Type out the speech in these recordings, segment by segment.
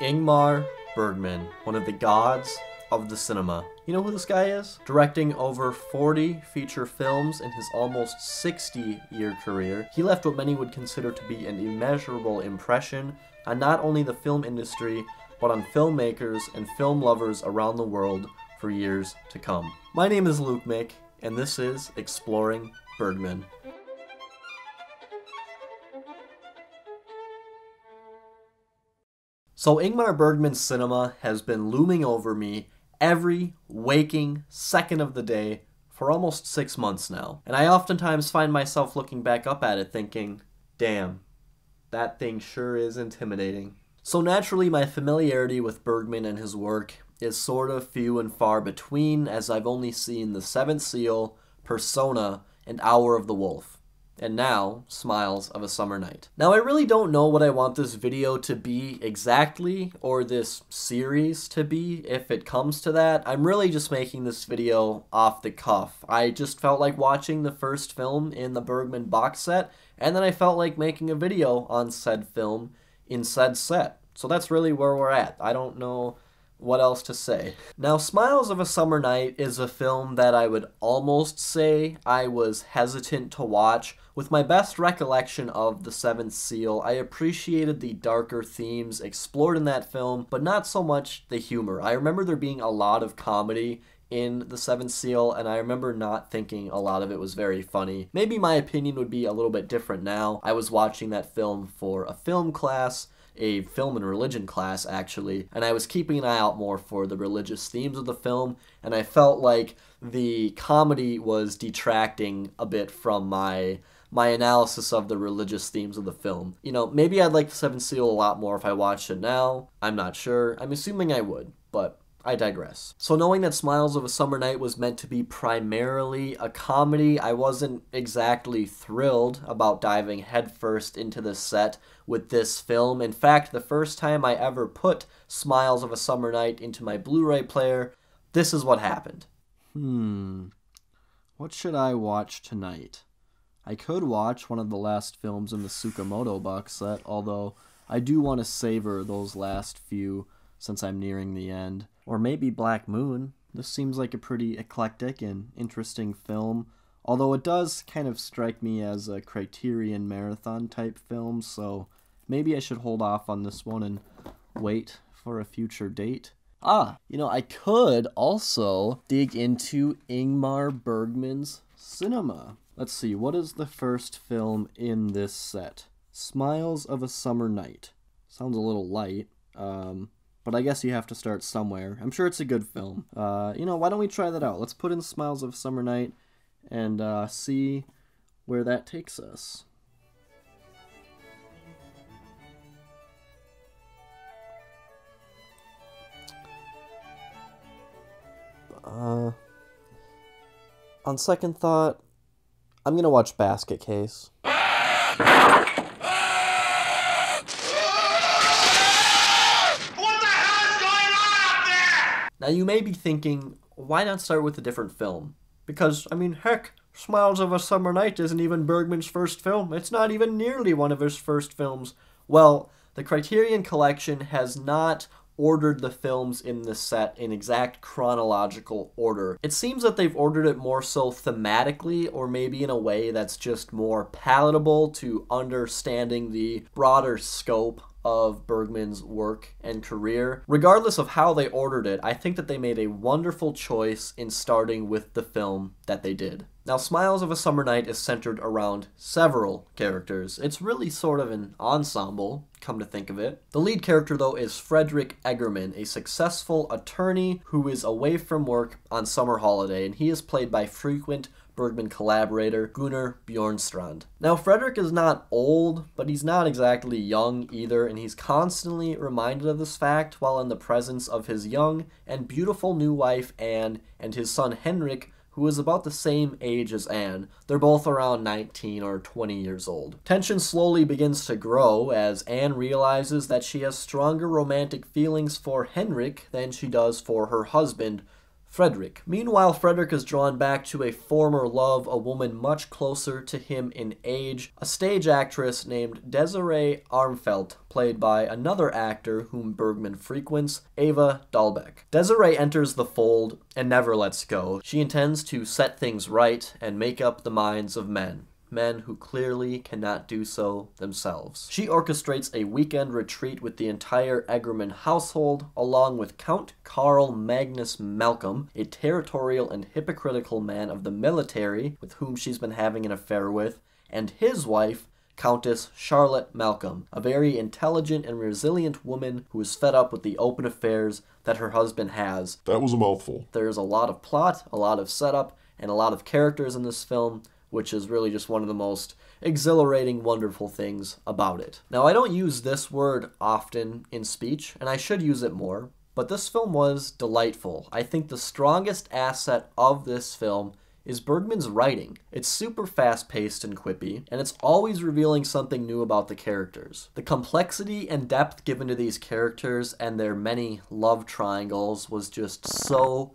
Ingmar Bergman, one of the gods of the cinema. You know who this guy is? Directing over 40 feature films in his almost 60-year career, he left what many would consider to be an immeasurable impression on not only the film industry, but on filmmakers and film lovers around the world for years to come. My name is Luke Mick, and this is Exploring Bergman. So Ingmar Bergman's cinema has been looming over me every waking second of the day for almost 6 months now. And I oftentimes find myself looking back up at it thinking, damn, that thing sure is intimidating. So naturally, my familiarity with Bergman and his work is sort of few and far between, as I've only seen The Seventh Seal, Persona, and Hour of the Wolf. And now, Smiles of a Summer Night. Now, I really don't know what I want this video to be exactly, or this series to be, if it comes to that. I'm really just making this video off the cuff. I just felt like watching the first film in the Bergman box set, and then I felt like making a video on said film in said set. So that's really where we're at. I don't know what else to say. Now, Smiles of a Summer Night is a film that I would almost say I was hesitant to watch. With my best recollection of The Seventh Seal, I appreciated the darker themes explored in that film, but not so much the humor. I remember there being a lot of comedy in The Seventh Seal, and I remember not thinking a lot of it was very funny. Maybe my opinion would be a little bit different now. I was watching that film for a film class, a film and religion class actually, and I was keeping an eye out more for the religious themes of the film, and I felt like the comedy was detracting a bit from my analysis of the religious themes of the film. You know, maybe I'd like The Seventh Seal a lot more if I watched it now. I'm not sure. I'm assuming I would, but I digress. So knowing that Smiles of a Summer Night was meant to be primarily a comedy, I wasn't exactly thrilled about diving headfirst into the set with this film. In fact, the first time I ever put Smiles of a Summer Night into my Blu-ray player, this is what happened. What should I watch tonight? I could watch one of the last films in the Tsukamoto box set, although I do want to savor those last few since I'm nearing the end. Or maybe Black Moon. This seems like a pretty eclectic and interesting film, although it does kind of strike me as a Criterion marathon type film, so maybe I should hold off on this one and wait for a future date. You know, I could also dig into Ingmar Bergman's cinema. Let's see, what is the first film in this set? Smiles of a Summer Night. Sounds a little light. But I guess you have to start somewhere. I'm sure it's a good film. You know, why don't we try that out? Let's put in Smiles of Summer Night and see where that takes us. On second thought, I'm gonna watch Basket Case. Now you may be thinking, why not start with a different film? Because, I mean, heck, Smiles of a Summer Night isn't even Bergman's first film. It's not even nearly one of his first films. Well, the Criterion Collection has not ordered the films in this set in exact chronological order. It seems that they've ordered it more so thematically, or maybe in a way that's just more palatable to understanding the broader scope of Bergman's work and career. Regardless of how they ordered it, I think that they made a wonderful choice in starting with the film that they did. Now, Smiles of a Summer Night is centered around several characters. It's really sort of an ensemble, come to think of it. The lead character, though, is Frederick Egerman, a successful attorney who is away from work on summer holiday, and he is played by frequent Bergman collaborator Gunnar Bjornstrand. Now, Frederick is not old, but he's not exactly young either, and he's constantly reminded of this fact while in the presence of his young and beautiful new wife Anne and his son Henrik, who is about the same age as Anne. They're both around 19 or 20 years old. Tension slowly begins to grow as Anne realizes that she has stronger romantic feelings for Henrik than she does for her husband, Frederick. Meanwhile, Frederick is drawn back to a former love, a woman much closer to him in age, a stage actress named Desirée Armfeldt, played by another actor whom Bergman frequents, Eva Dahlbeck. Desirée enters the fold and never lets go. She intends to set things right and make up the minds of men who clearly cannot do so themselves. She orchestrates a weekend retreat with the entire Egerman household, along with Count Carl Magnus Malcolm, a territorial and hypocritical man of the military with whom she's been having an affair with, and his wife, Countess Charlotte Malcolm, a very intelligent and resilient woman who is fed up with the open affairs that her husband has. That was a mouthful. There's a lot of plot, a lot of setup, and a lot of characters in this film, which is really just one of the most exhilarating, wonderful things about it. Now, I don't use this word often in speech, and I should use it more, but this film was delightful. I think the strongest asset of this film is Bergman's writing. It's super fast-paced and quippy, and it's always revealing something new about the characters. The complexity and depth given to these characters and their many love triangles was just so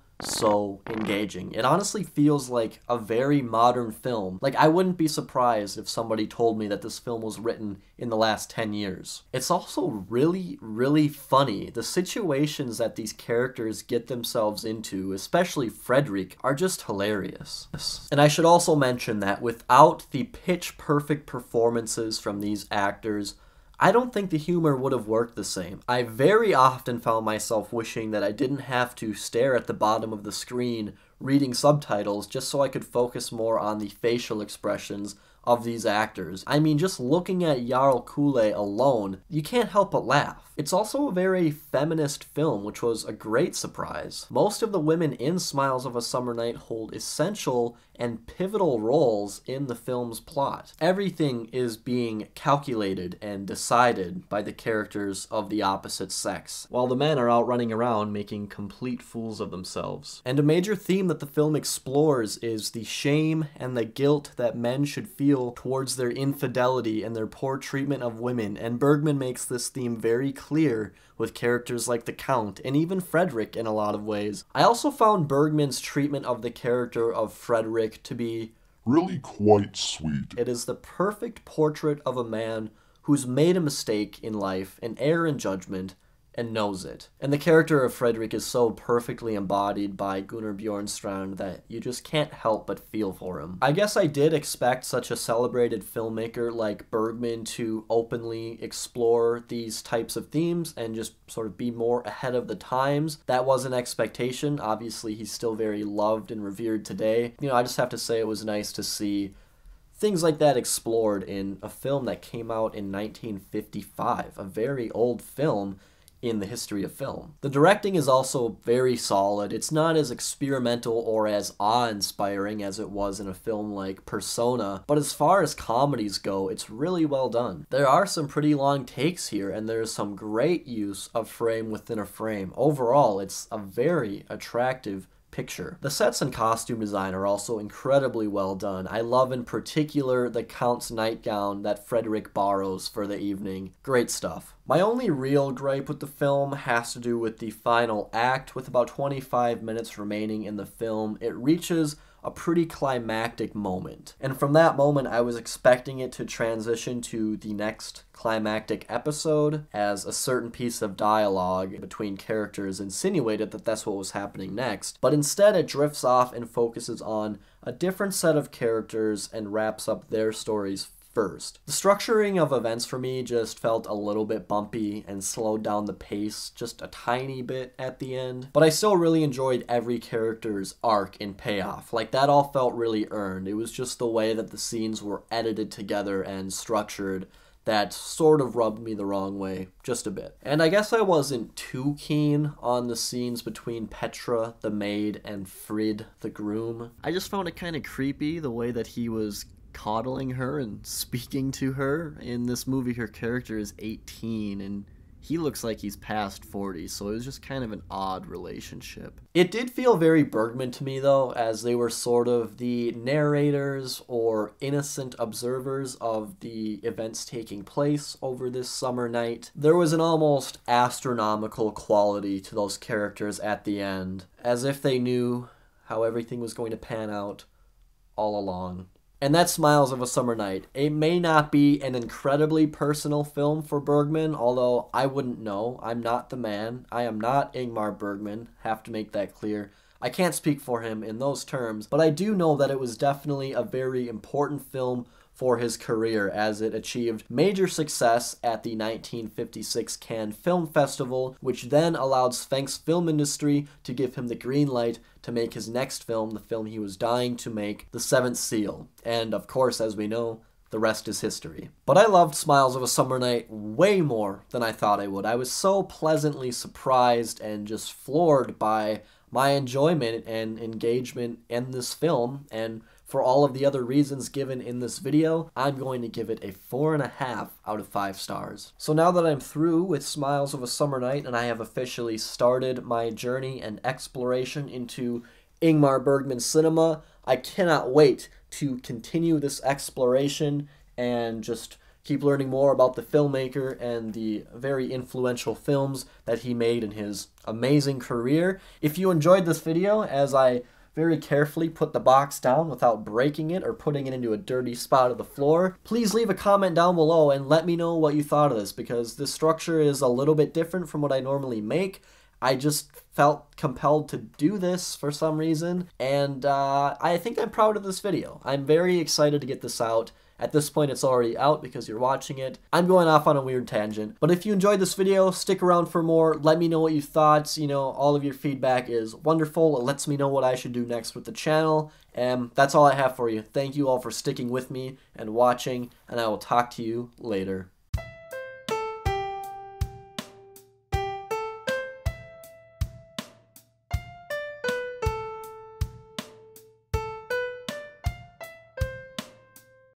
engaging. It honestly feels like a very modern film. Like, I wouldn't be surprised if somebody told me that this film was written in the last 10 years. It's also really funny. The situations that these characters get themselves into, especially Frederick, are just hilarious. And I should also mention that without the pitch-perfect performances from these actors, I don't think the humor would have worked the same. I very often found myself wishing that I didn't have to stare at the bottom of the screen reading subtitles just so I could focus more on the facial expressions of these actors. I mean, just looking at Jarl Kuhle alone, you can't help but laugh. It's also a very feminist film, which was a great surprise. Most of the women in Smiles of a Summer Night hold essential and pivotal roles in the film's plot. Everything is being calculated and decided by the characters of the opposite sex, while the men are out running around making complete fools of themselves. And a major theme that the film explores is the shame and the guilt that men should feel towards their infidelity and their poor treatment of women, and Bergman makes this theme very clear with characters like the Count and even Frederick in a lot of ways. I also found Bergman's treatment of the character of Frederick to be really quite sweet. It is the perfect portrait of a man who's made a mistake in life, an error in judgment, and knows it. And the character of Frederick is so perfectly embodied by Gunnar Bjornstrand that you just can't help but feel for him. I guess I did expect such a celebrated filmmaker like Bergman to openly explore these types of themes and just sort of be more ahead of the times. That was an expectation. Obviously, he's still very loved and revered today. You know, I just have to say it was nice to see things like that explored in a film that came out in 1955, a very old film in the history of film. The directing is also very solid. It's not as experimental or as awe-inspiring as it was in a film like Persona, but as far as comedies go, it's really well done. There are some pretty long takes here, and there's some great use of frame within a frame. Overall, it's a very attractive picture. The sets and costume design are also incredibly well done. I love in particular the Count's nightgown that Frederick borrows for the evening. Great stuff. My only real gripe with the film has to do with the final act. With about 25 minutes remaining in the film, it reaches a pretty climactic moment. And from that moment, I was expecting it to transition to the next climactic episode, as a certain piece of dialogue between characters insinuated that that's what was happening next. But instead, it drifts off and focuses on a different set of characters and wraps up their stories first. The structuring of events for me just felt a little bit bumpy and slowed down the pace just a tiny bit at the end, but I still really enjoyed every character's arc and payoff. Like, that all felt really earned. It was just the way that the scenes were edited together and structured that sort of rubbed me the wrong way, just a bit. And I guess I wasn't too keen on the scenes between Petra, the maid, and Frid, the groom. I just found it kind of creepy the way that he was coddling her and speaking to her. In this movie, her character is 18, and he looks like he's past 40, so it was just kind of an odd relationship. It did feel very Bergman to me, though, as they were sort of the narrators or innocent observers of the events taking place over this summer night. There was an almost astronomical quality to those characters at the end, as if they knew how everything was going to pan out all along. And that's Smiles of a Summer Night. It may not be an incredibly personal film for Bergman, although I wouldn't know. I'm not the man. I am not Ingmar Bergman. Have to make that clear. I can't speak for him in those terms, but I do know that it was definitely a very important film for his career, as it achieved major success at the 1956 Cannes Film Festival, which then allowed Sphinx Film Industry to give him the green light to make his next film, the film he was dying to make, The Seventh Seal. And of course, as we know, the rest is history. But I loved Smiles of a Summer Night way more than I thought I would. I was so pleasantly surprised and just floored by my enjoyment and engagement in this film, and for all of the other reasons given in this video, I'm going to give it a 4.5 out of 5 stars. So now that I'm through with Smiles of a Summer Night and I have officially started my journey and exploration into Ingmar Bergman cinema, I cannot wait to continue this exploration and just keep learning more about the filmmaker and the very influential films that he made in his amazing career. If you enjoyed this video, as I very carefully put the box down without breaking it or putting it into a dirty spot of the floor, please leave a comment down below and let me know what you thought of this, because this structure is a little bit different from what I normally make. I just felt compelled to do this for some reason, and I think I'm proud of this video. I'm very excited to get this out. At this point, it's already out because you're watching it. I'm going off on a weird tangent. But if you enjoyed this video, stick around for more. Let me know what you thought. You know, all of your feedback is wonderful. It lets me know what I should do next with the channel. And that's all I have for you. Thank you all for sticking with me and watching, and I will talk to you later.